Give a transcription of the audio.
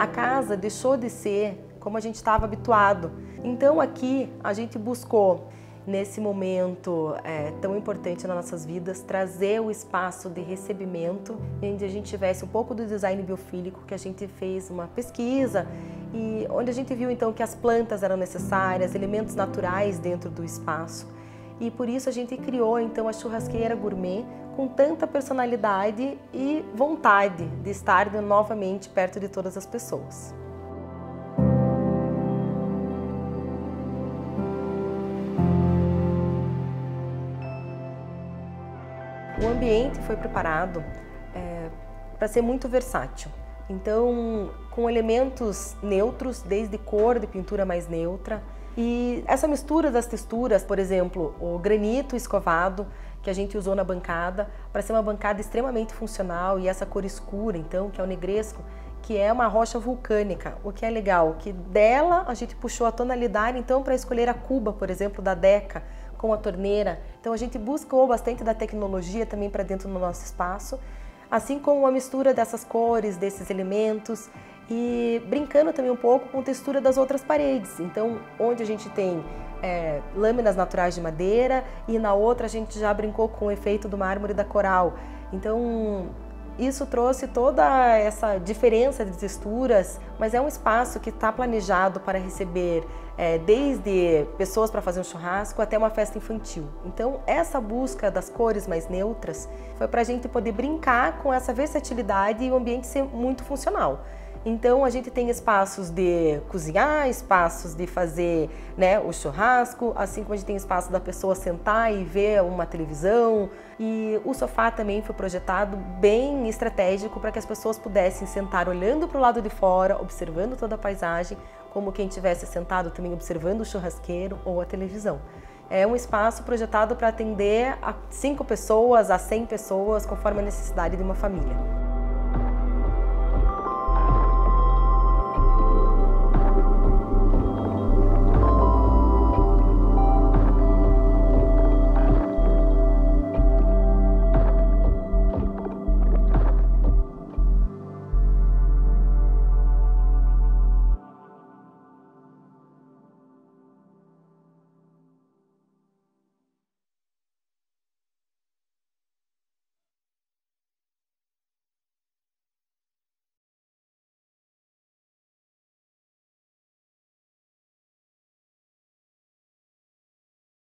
A casa deixou de ser como a gente estava habituado. Então aqui a gente buscou, nesse momento tão importante nas nossas vidas, trazer o espaço de recebimento, onde a gente tivesse um pouco do design biofílico, que a gente fez uma pesquisa e onde a gente viu então que as plantas eram necessárias, elementos naturais dentro do espaço. E por isso a gente criou então a Churrasqueira Gourmet com tanta personalidade e vontade de estar novamente perto de todas as pessoas. O ambiente foi preparado para ser muito versátil, então com elementos neutros, desde cor de pintura mais neutra, e essa mistura das texturas, por exemplo, o granito escovado que a gente usou na bancada, para ser uma bancada extremamente funcional, e essa cor escura então, que é o negresco, que é uma rocha vulcânica. O que é legal, que dela a gente puxou a tonalidade então para escolher a cuba, por exemplo, da Deca, com a torneira. Então a gente buscou bastante da tecnologia também para dentro do nosso espaço, assim como a mistura dessas cores, desses elementos, e brincando também um pouco com a textura das outras paredes. Então, onde a gente tem lâminas naturais de madeira, e na outra a gente já brincou com o efeito do mármore da coral. Então isso trouxe toda essa diferença de texturas, mas é um espaço que está planejado para receber desde pessoas para fazer um churrasco até uma festa infantil. Então essa busca das cores mais neutras foi para a gente poder brincar com essa versatilidade e o ambiente ser muito funcional. Então a gente tem espaços de cozinhar, espaços de fazer o churrasco, assim como a gente tem espaço da pessoa sentar e ver uma televisão. E o sofá também foi projetado bem estratégico para que as pessoas pudessem sentar olhando para o lado de fora, observando toda a paisagem, como quem estivesse sentado também observando o churrasqueiro ou a televisão. É um espaço projetado para atender a 5 pessoas, a 100 pessoas, conforme a necessidade de uma família.